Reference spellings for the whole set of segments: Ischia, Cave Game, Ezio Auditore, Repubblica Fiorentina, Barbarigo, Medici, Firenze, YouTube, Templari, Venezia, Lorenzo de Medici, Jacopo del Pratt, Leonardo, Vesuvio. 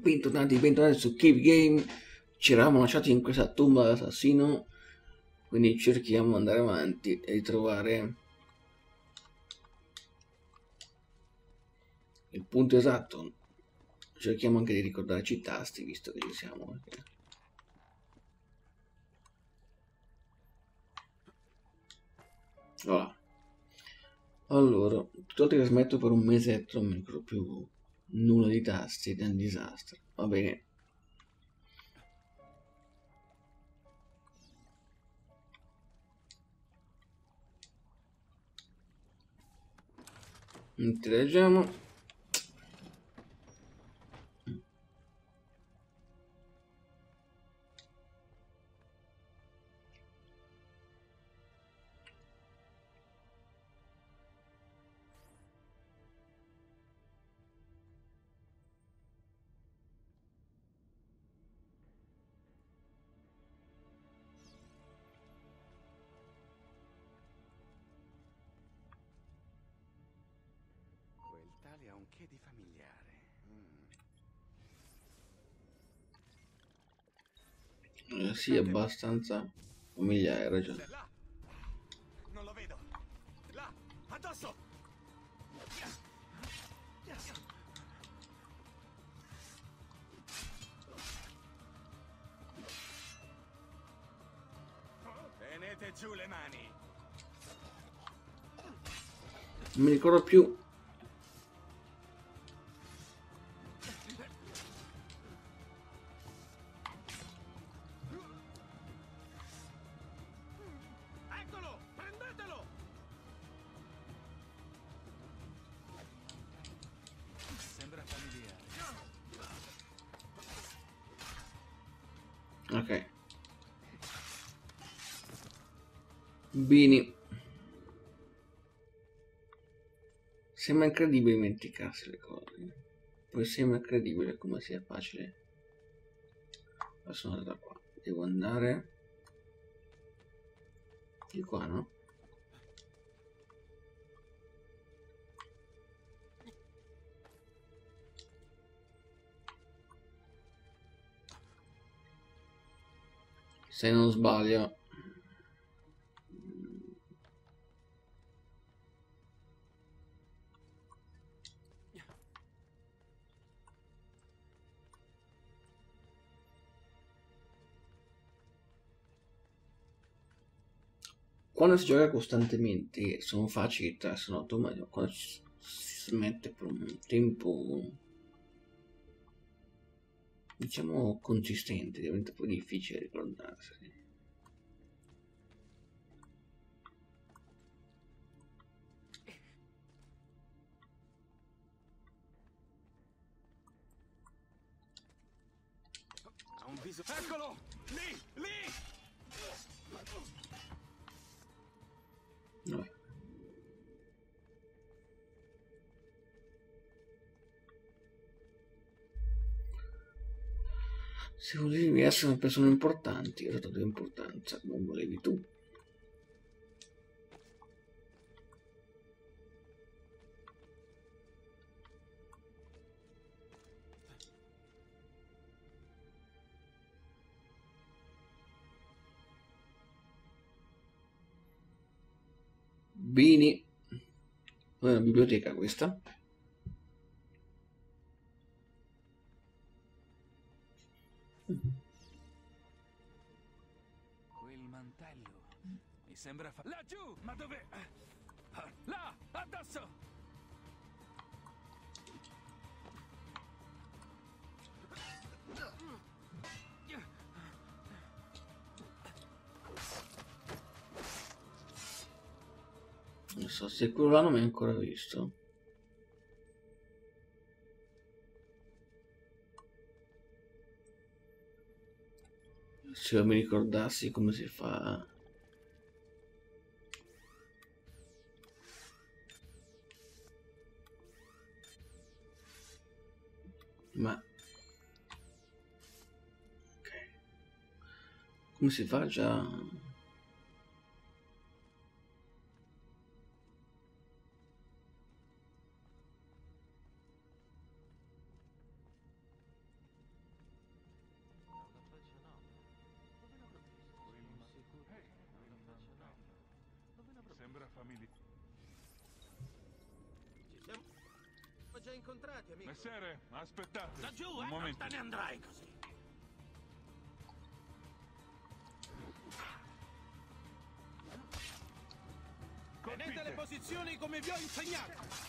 Bentornati su Cave Game. Ci eravamo lasciati in questa tomba d'assassino, quindi cerchiamo di andare avanti e di trovare il punto esatto. Cerchiamo anche di ricordarci i tasti, visto che ci siamo. Voilà. Allora, tutto che smetto per un mesetto, non mi ricordo più nulla di tasti, è un disastro. Va bene. Interagiamo. Ha un che di familiare. Sì, abbastanza familiare, hai ragione. Là. Non lo vedo. Là, addosso. Tenete giù le mani. Non mi ricordo più. Ok, bene. Sembra incredibile dimenticarsi le cose. Poi sembra incredibile come sia facile. Sono andato da qua. Devo andare di qua, no? Se non sbaglio, quando si gioca costantemente sono facili, sono automatico. Quando si smette per un tempo, diciamo, consistente, diventa poi difficile ricordarsene. Ha un viso. Eccolo! Lì! Lì! No. Se volevi essere una persona importante, io ho dato importanza, non volevi tu. Bini. È una biblioteca questa. Quel mantello mi sembra fa... Laggiù! Ma dov'è? Là! Addosso! Non so se quello là non mi ha ancora visto. Se non mi ricordassi come si fa. Ma ok, come si fa già? sembra familiare. Ci siamo già incontrati, amico. Messere, aspettate. Da giù, non te ne andrai così. Tenete le posizioni come vi ho insegnato.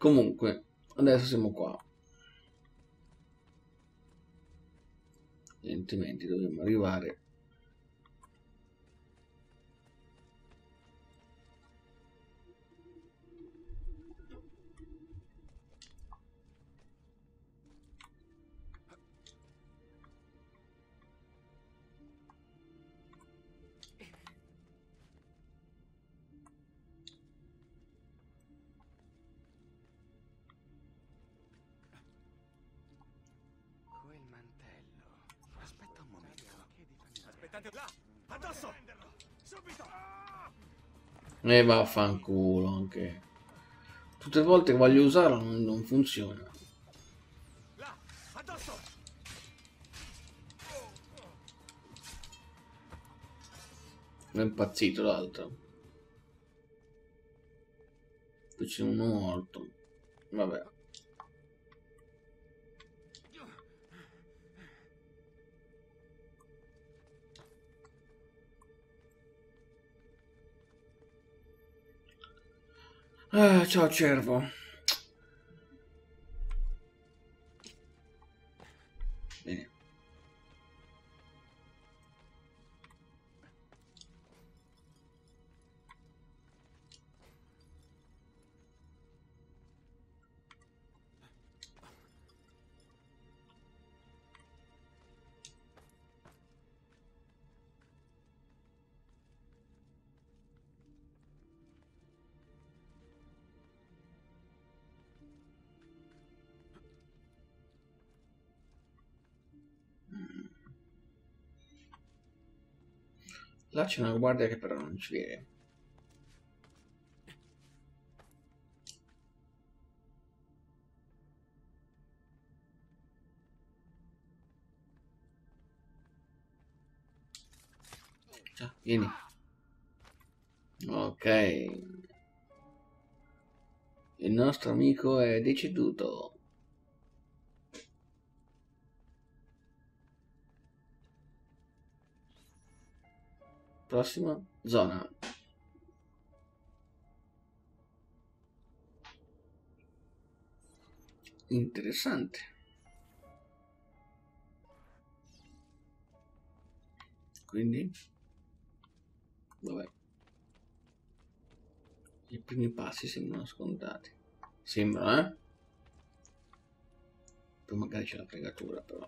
Comunque, adesso siamo qua. Evidentemente dobbiamo arrivare e vaffanculo anche. Tutte le volte che voglio usarlo non funziona. Là, addosso. È impazzito l'altro. Qui c'è uno morto. Vabbè. Ah, ciao cervo. Bene. Là c'è una guardia che però non ci vede. Ciao, vieni. Ok. Il nostro amico è deceduto. Prossima zona. Interessante. Quindi vabbè, i primi passi sembrano scontati. Sembra, eh? Poi magari c'è la fregatura però.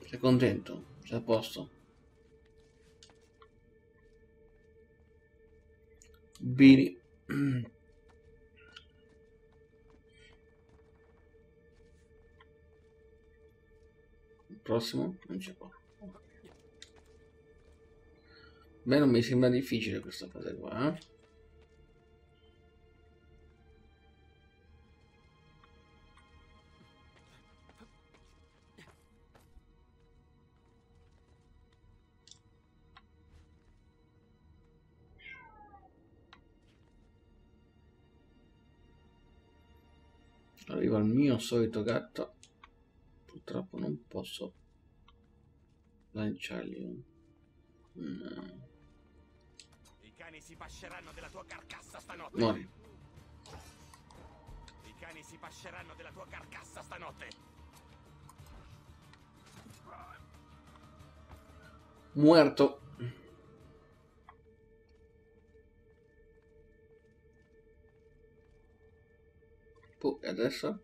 Sei contento? Sei a posto? Bene. Il prossimo? Non c'è qua. Beh, non mi sembra difficile questa cosa qua, eh? Arriva il mio solito gatto. Purtroppo non posso lanciargli no. I cani si pasceranno della tua carcassa stanotte. Muori. I cani si pasceranno della tua carcassa stanotte. Muerto. E adesso?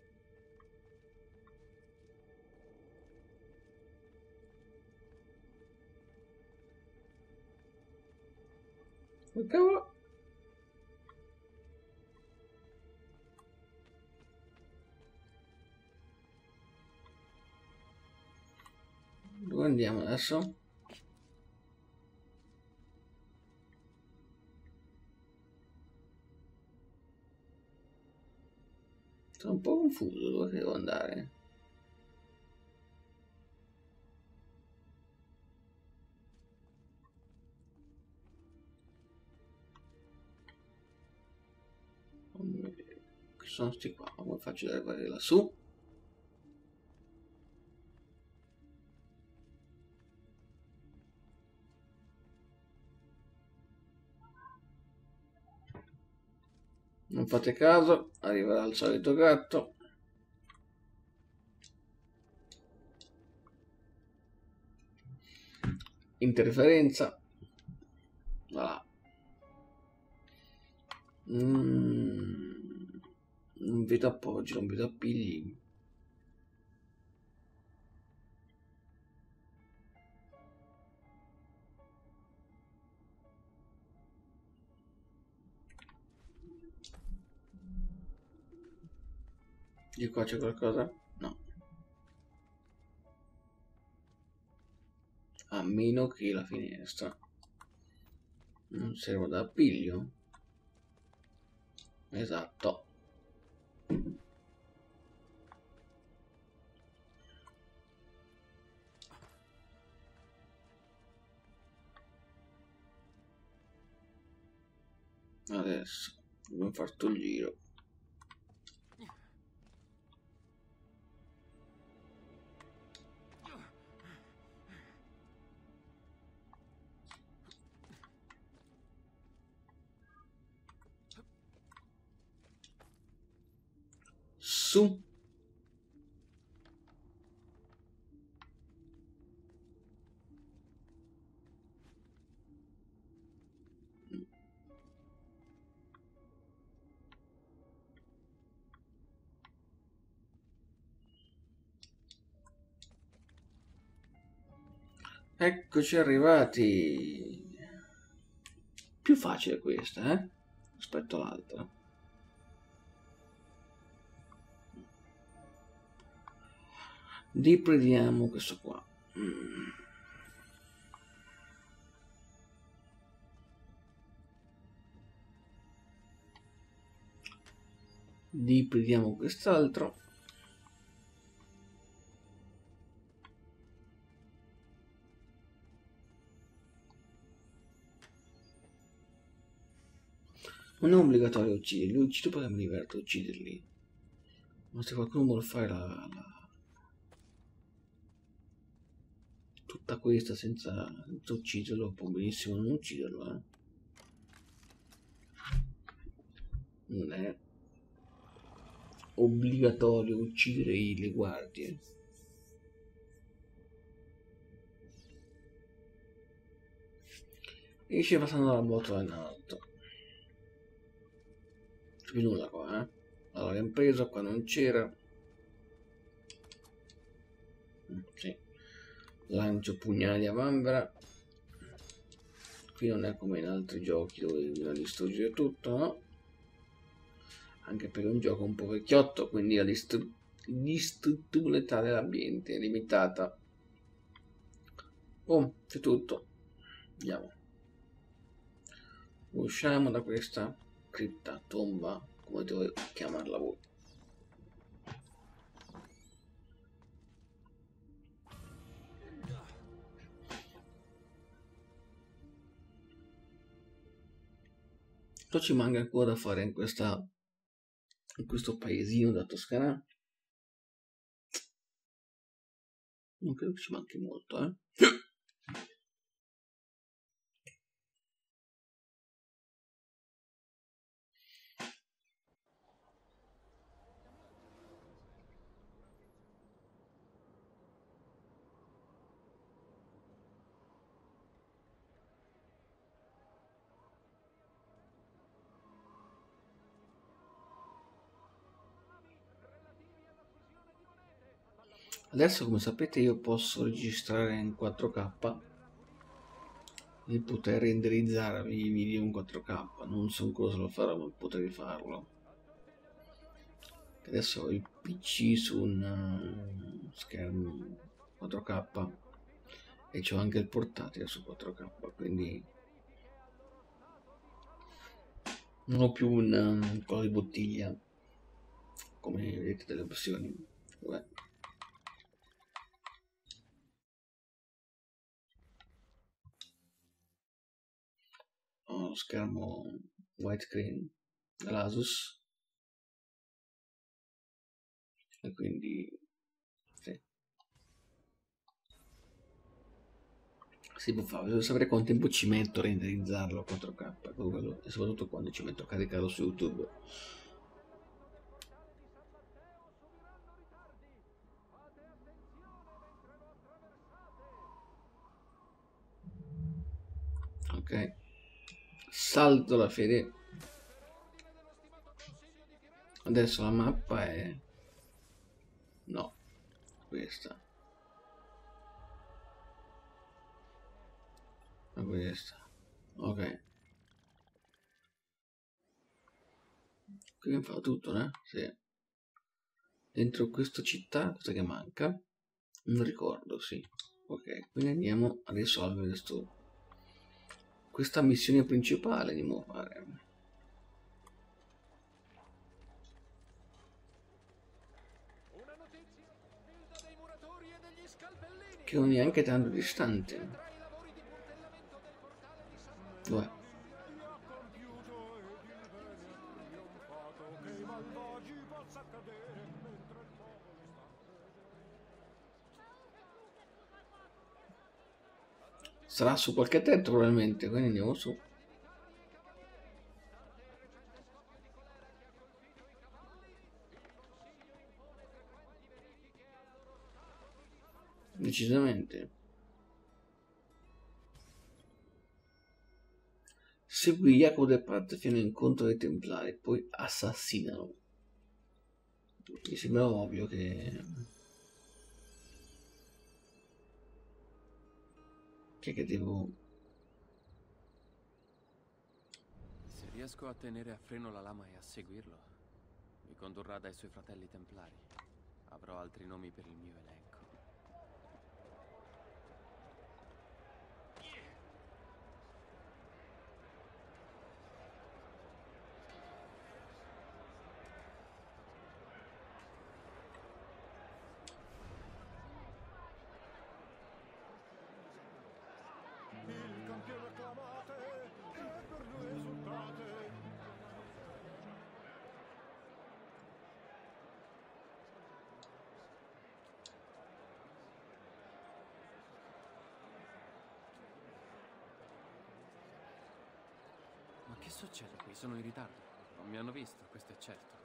Che cavolo? Dove andiamo adesso? Sono un po' confuso dove devo andare. Che sono sti qua? Come faccio ad arrivare lassù? Non fate caso, arriverà il solito gatto. Interferenza. Voilà. Non vedo appoggio, non vedo appigli. Di qua c'è qualcosa? No. A meno che la finestra non serva da appiglio. Esatto. Adesso dobbiamo far tutto il giro. Su. Eccoci arrivati. Più facile questa, eh? Rispetto all'altra. Riprendiamo questo qua. Riprendiamo quest'altro. Non è obbligatorio ucciderli, uccido perché mi diverto a ucciderli. Ma se qualcuno vuole fare tutta questa senza ucciderlo, può benissimo non ucciderlo, eh? Non è obbligatorio uccidere le guardie. Esce passando la botola in alto. Non c'è più nulla qua, eh? Allora l'abbiamo preso, qua non c'era. Sì. Lancio pugnali di vanvera. Qui non è come in altri giochi dove bisogna distruggere tutto, no? Anche per un gioco un po' vecchiotto, quindi la distruttibilità dell'ambiente è limitata. Boom, c'è tutto. Andiamo. Usciamo da questa cripta, tomba, come dovete chiamarla voi. Ci manca ancora da fare in questa in questo paesino della Toscana. Non credo che ci manchi molto, eh. Adesso, come sapete, io posso registrare in 4K e poter renderizzare i video in 4K. Non so cosa lo farò, ma potrei farlo. Adesso ho il PC su un schermo 4K e c'ho anche il portatile su 4K, quindi non ho più un collo di bottiglia come vedete delle opzioni. Vabbè. Lo schermo widescreen dell'Asus, e quindi sì, si può fare. Devo sapere quanto tempo ci metto a renderizzarlo a 4K e soprattutto quando ci metto a caricarlo su YouTube. Ok, salto la fede. Adesso la mappa è no, questa, ma questa. Ok, qui fa tutto, eh? Sì. Dentro questa città cosa che manca? Non ricordo, sì. Ok, quindi andiamo a risolvere questo, questa missione principale di muovere. Che non è neanche tanto distante. Dov'è? Sarà su qualche tetto probabilmente, quindi andiamo su. Decisamente. Segui Jacopo del Pratt fino all'incontro dei Templari, poi assassinano. Mi sembra ovvio che... che devo... Se riesco a tenere a freno la lama e a seguirlo, mi condurrà dai suoi fratelli templari. Avrò altri nomi per il mio elenco. Che succede qui? Sono in ritardo. Non mi hanno visto, questo è certo.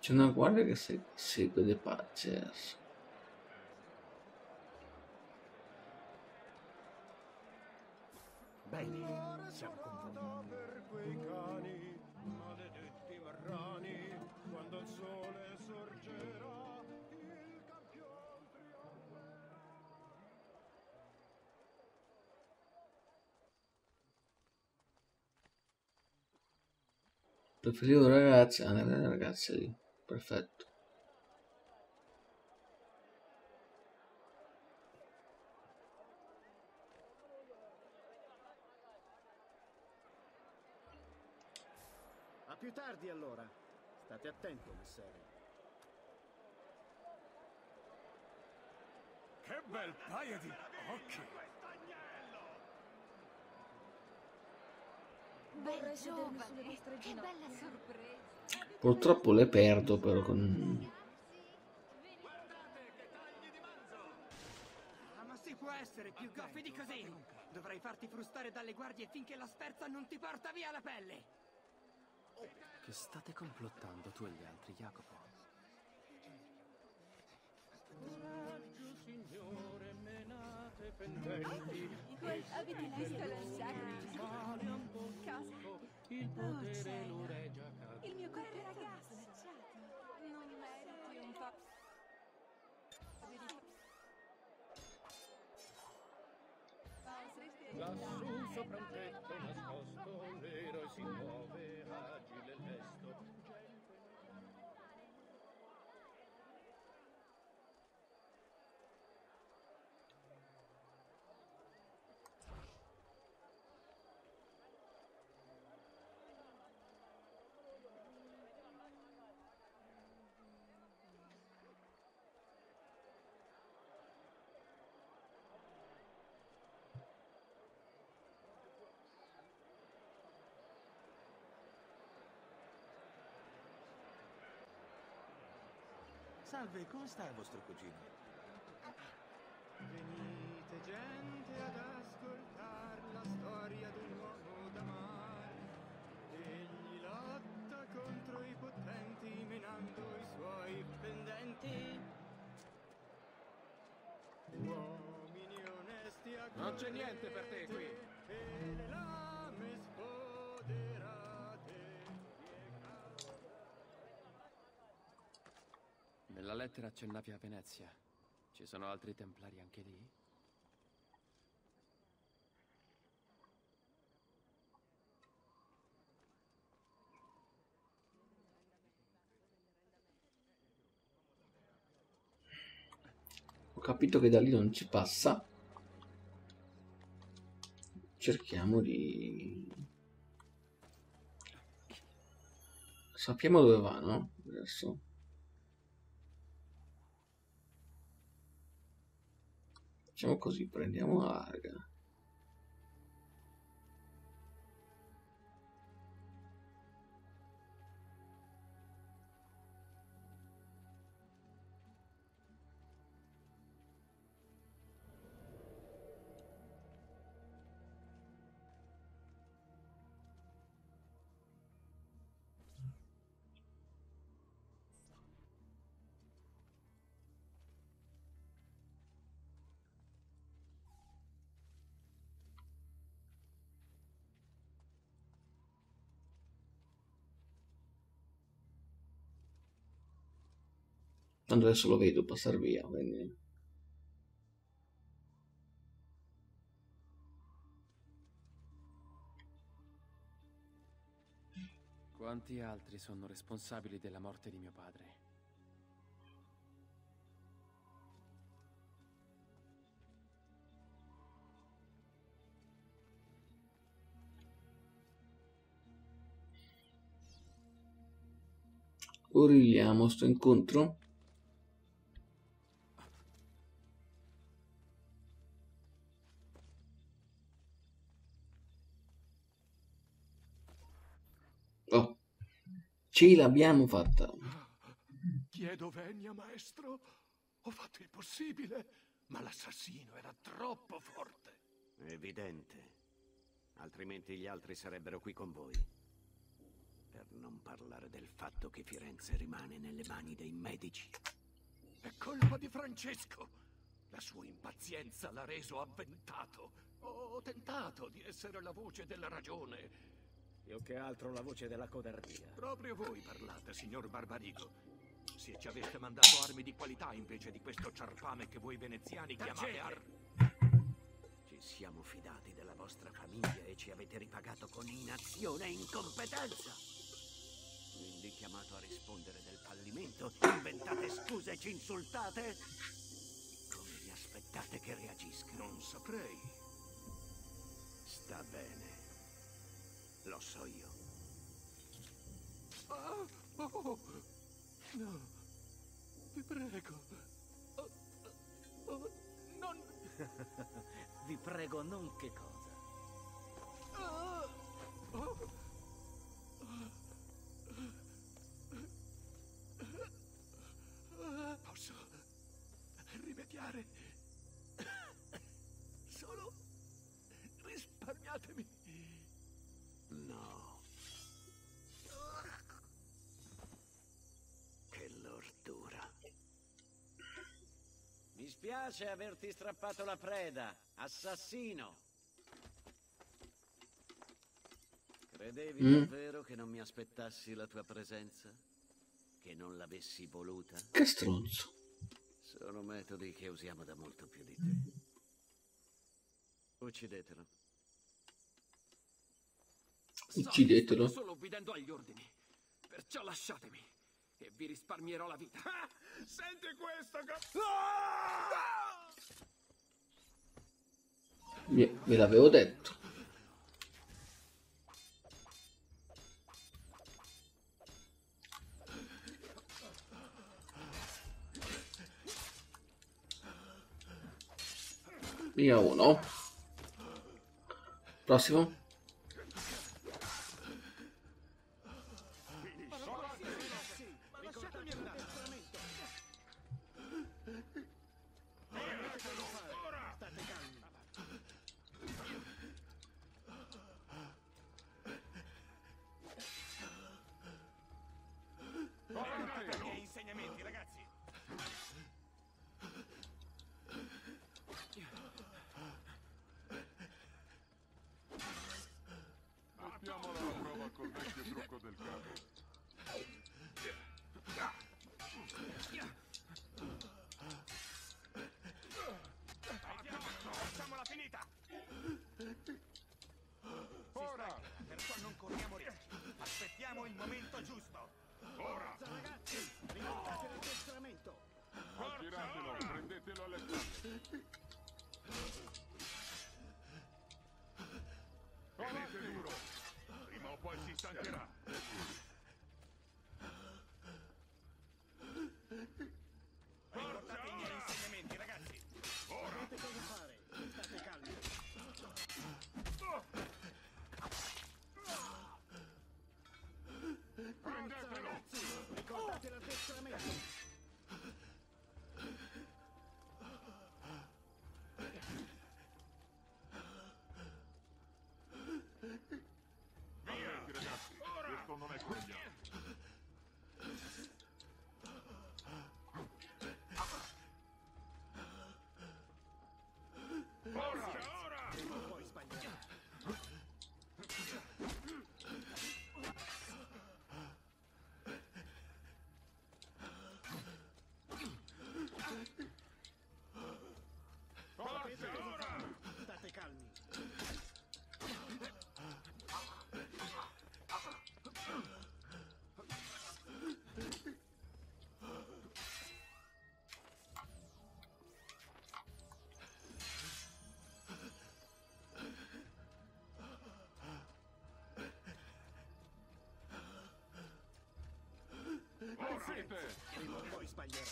C'è una guardia che segue le pazze. Bene, siamo conformi. Per quei cani, maledetti marrani, quando il sole sorgerà. Preferivo ragazzi, ah, ragazzi lì, perfetto. A più tardi allora, state attenti, messere. Che bel paio di occhi! bel giovane, che bella sorpresa. Purtroppo le perdo però con... essere più goffi di così. Dovrai farti frustare dalle guardie finché la sferza non ti porta via la pelle. Che state complottando tu e gli altri, Jacopo? Il mio cuore ragazzo non meriti un po'. Lassù sopra un tetto nascosto, l'eroe si muove, agile il gesto. Salve, come sta il vostro cugino? Venite gente ad ascoltare la storia di un uomo da mare. Egli lotta contro i potenti menando i suoi pendenti. Uomini onesti a cui non c'è niente per te qui. E le lame nella lettera accennavi a Venezia. Ci sono altri templari anche lì? Ho capito che da lì non ci passa. Cerchiamo di... sappiamo dove va, no? Adesso... facciamo così, prendiamo la larga. Tanto adesso lo vedo passar via, quindi... Quanti altri sono responsabili della morte di mio padre? Urliamo sto incontro. Ce l'abbiamo fatta. Chiedo venia, maestro. Ho fatto il possibile, ma l'assassino era troppo forte. Evidente. Altrimenti gli altri sarebbero qui con voi. Per non parlare del fatto che Firenze rimane nelle mani dei Medici. È colpa di Francesco. La sua impazienza l'ha reso avventato. Ho tentato di essere la voce della ragione. Io che altro la voce della codardia. Proprio voi parlate, signor Barbarigo. Se ci aveste mandato armi di qualità invece di questo ciarpame che voi veneziani chiamate Ci siamo fidati della vostra famiglia e ci avete ripagato con inazione e incompetenza. Quindi chiamato a rispondere del fallimento, inventate scuse e ci insultate? Come vi aspettate che reagisca? Non saprei. Sta bene. Lo so io. No, vi prego. Non... vi prego non che cosa? Dispiace averti strappato la preda, assassino. Credevi davvero che non mi aspettassi la tua presenza? Che non l'avessi voluta? Che stronzo. Sono metodi che usiamo da molto più di te. Uccidetelo. Uccidetelo. Sto solo obbedendo agli ordini. Perciò lasciatemi e vi risparmierò la vita. Ah, senti questo. Ve l'avevo detto. Via uno. Prossimo. Prima o poi sbaglierò.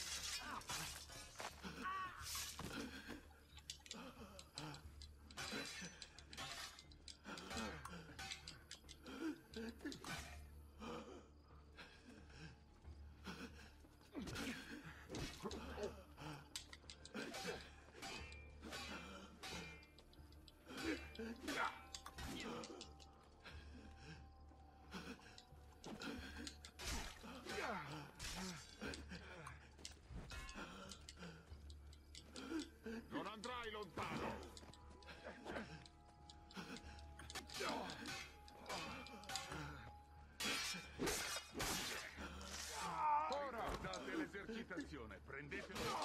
Ora date l'esercitazione, prendetelo.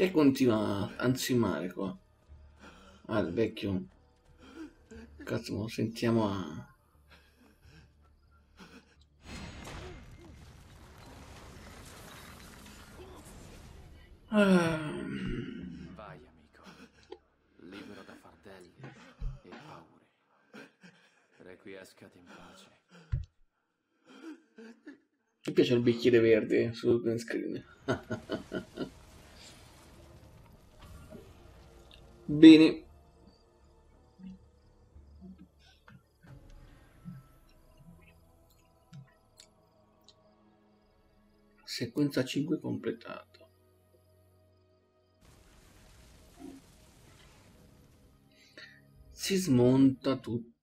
E continua a ansimare qua. Ah, il vecchio. Cazzo, lo sentiamo a... Vai amico, libero da fardelli e paure. Requiescati in pace. Mi piace il bicchiere verde sul green screen. Bene. Sequenza 5 completato. Si smonta tutto.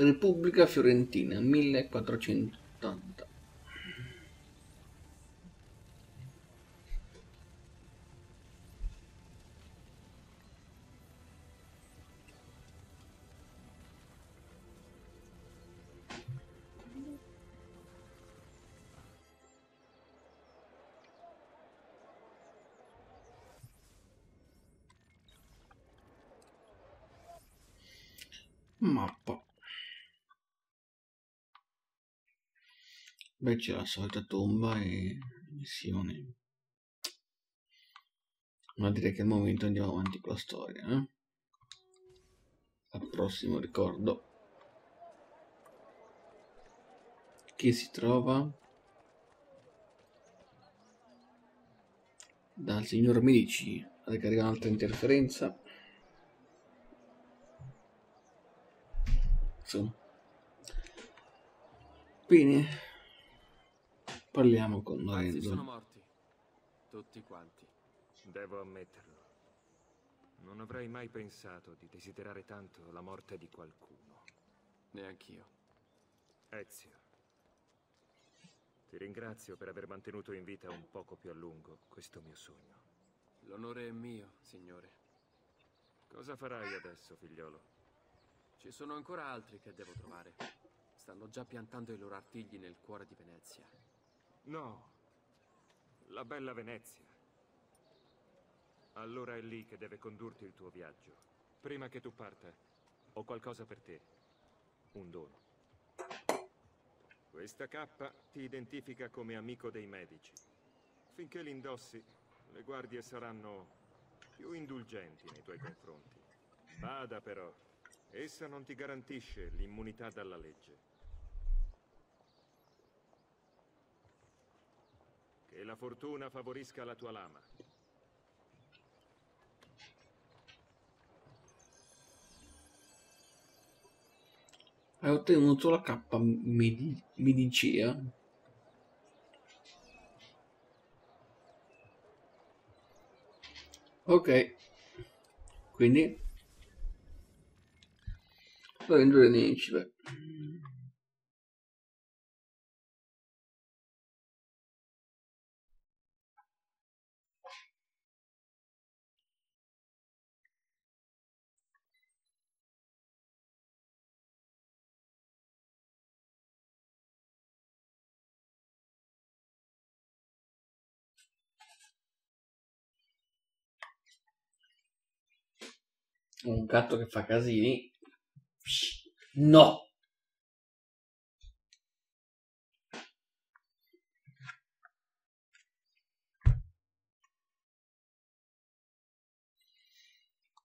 Repubblica Fiorentina 1480. Mappa. Beh, c'è la solita tomba e missione. Ma direi che al momento andiamo avanti con la storia, eh? Al prossimo ricordo. Che si trova? Dal signor Medici. Ricarica un'altra interferenza. Bene, parliamo con Lorenzo. Sono morti tutti quanti, devo ammetterlo. Non avrei mai pensato di desiderare tanto la morte di qualcuno. Neanch'io. Ezio, ti ringrazio per aver mantenuto in vita un poco più a lungo questo mio sogno. L'onore è mio, signore. Cosa farai adesso, figliolo? Ci sono ancora altri che devo trovare. Stanno già piantando i loro artigli nel cuore di Venezia. No, la bella Venezia. Allora è lì che deve condurti il tuo viaggio. Prima che tu parta, ho qualcosa per te. Un dono. Questa cappa ti identifica come amico dei Medici. Finché l'indossi, le guardie saranno più indulgenti nei tuoi confronti. Bada però. Essa non ti garantisce l'immunità dalla legge. Che la fortuna favorisca la tua lama. Hai ottenuto la cappa medicea. Ok. Quindi... Lorenzo dei Medici, beh. Un gatto che fa casini. No!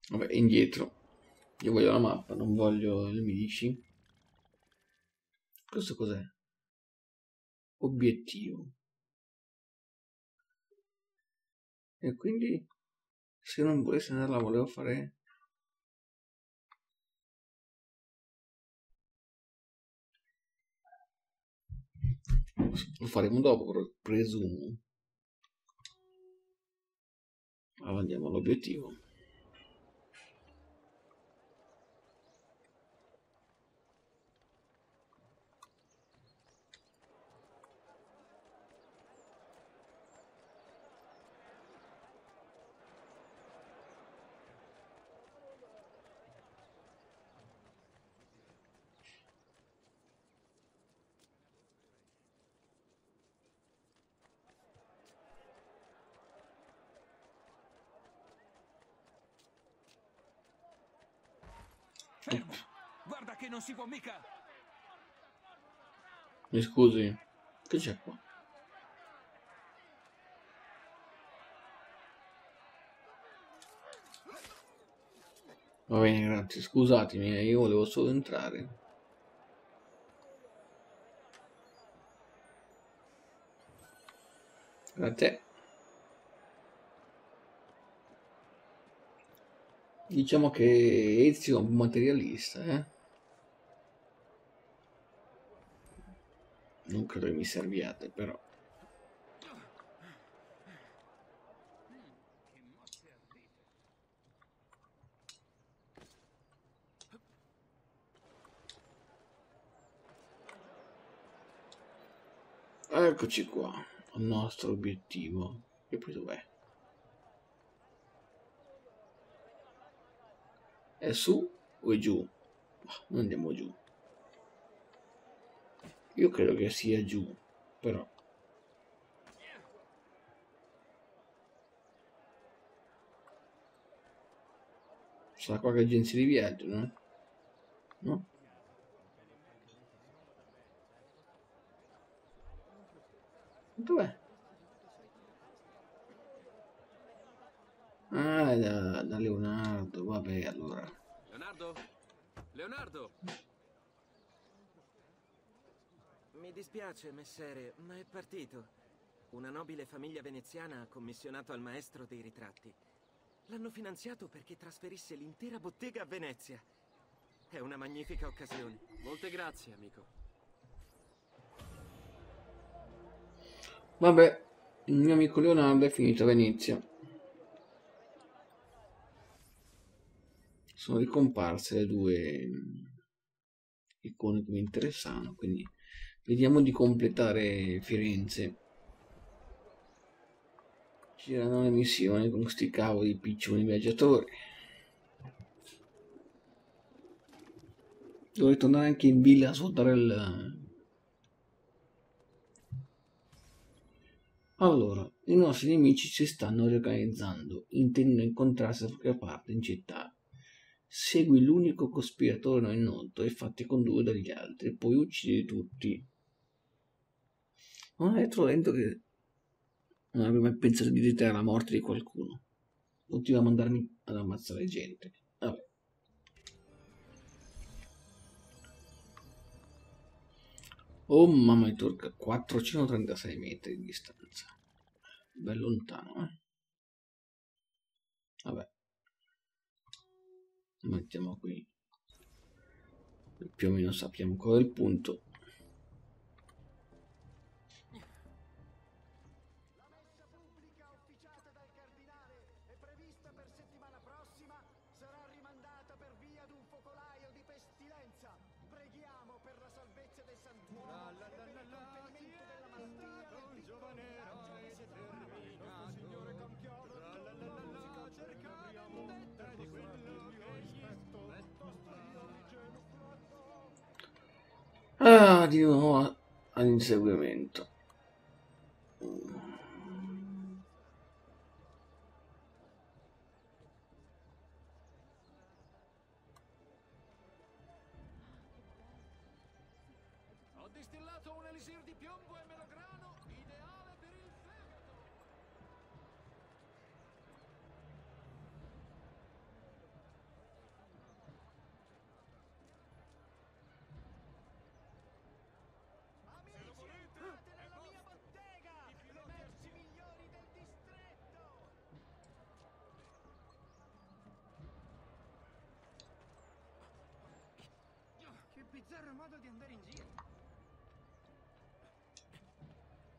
Vabbè, indietro. Io voglio la mappa, non voglio i Medici. Questo cos'è? Obiettivo. E quindi, se non volessi andarla, volevo fare... Lo faremo dopo, presumo. Allora andiamo all'obiettivo. Fermo. Guarda che non si può mica. Mi scusi, che c'è qua? Va bene ragazzi, scusatemi, io volevo solo entrare. Grazie. Diciamo che Ezio è un materialista, eh? Non credo che mi serviate, però. Eccoci qua, il nostro obiettivo. E poi dov'è? È su o è giù? Ah, non andiamo giù. Io credo che sia giù, però. Sarà qualche agenzia di viaggio, no? No? Dov'è? Ah, è da Leonardo, vabbè allora. Leonardo? Leonardo! Mi dispiace, messere, ma è partito. Una nobile famiglia veneziana ha commissionato al maestro dei ritratti. L'hanno finanziato perché trasferisse l'intera bottega a Venezia. È una magnifica occasione. Molte grazie, amico. Vabbè, il mio amico Leonardo è finito a Venezia. Sono ricomparse le due icone che mi interessano, quindi vediamo di completare Firenze. Girano le missioni con questi cavoli piccioni viaggiatori. Dovrei tornare anche in villa a svuotare il... Allora, i nostri nemici si stanno riorganizzando, intendono incontrarsi da qualche parte in città. Segui l'unico cospiratore non noto e fatti condurre dagli altri, poi uccidi tutti. Non è troppo lento che non avrei mai pensato di determinare la morte di qualcuno. Continua a mandarmi ad ammazzare gente. Vabbè. Oh mamma di turca, 436 metri di distanza. Bello lontano, eh. Vabbè. Mettiamo qui. Più o meno sappiamo ancora il punto. La messa pubblica officiata dal cardinale è prevista per settimana prossima, sarà rimandata per via di un focolaio di pestilenza. Preghiamo per la salvezza del santuario. Ah, di nuovo all'inseguimento. Ho distillato un elisir di piombo e melograno ideale per il fegato. Bizzarro modo di andare in giro.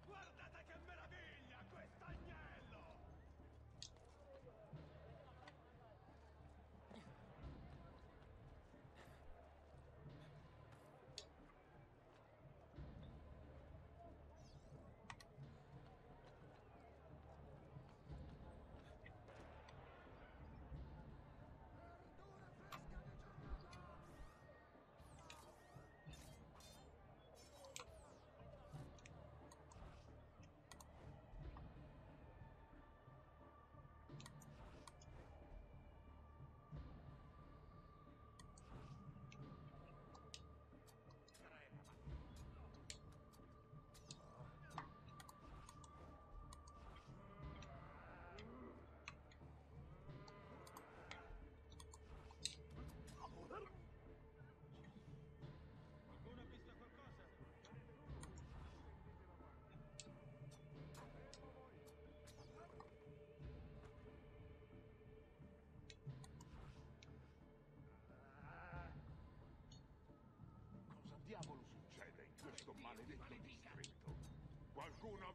Guardate che meraviglia quest'agnello!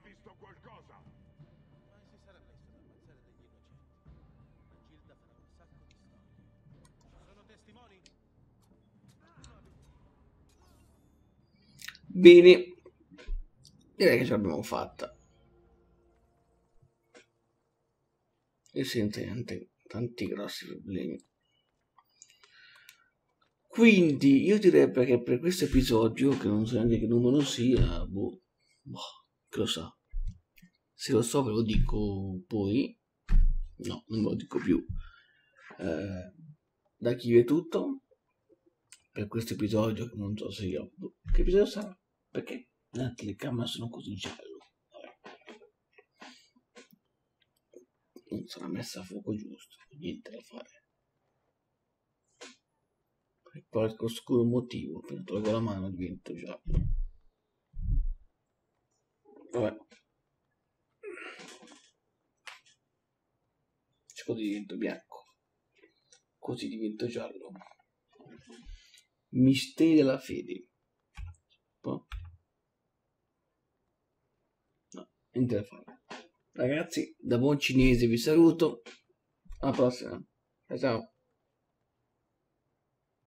visto qualcosa! Ma si sarà messo ad ammazzare degli innocenti. La Gilda farà un sacco di storie. Ci sono testimoni? Bene. Direi che ce l'abbiamo fatta. E sente tanti grossi problemi. Quindi io direi che per questo episodio, che non so neanche che numero sia, che lo sa. Se lo so ve lo dico poi. No, non ve lo dico più. Da chi è tutto. Per questo episodio, che non so se io... Che episodio sarà? Perché la telecamera sono così giallo. Non sarà messa a fuoco giusto, niente da fare. Per qualche oscuro motivo, appena tolgo la mano divento giallo. Vabbè. Così divento bianco. Così divento giallo. Misteri della fede. No, niente da fare. Ragazzi, da buon cinese vi saluto. Alla prossima. Ciao.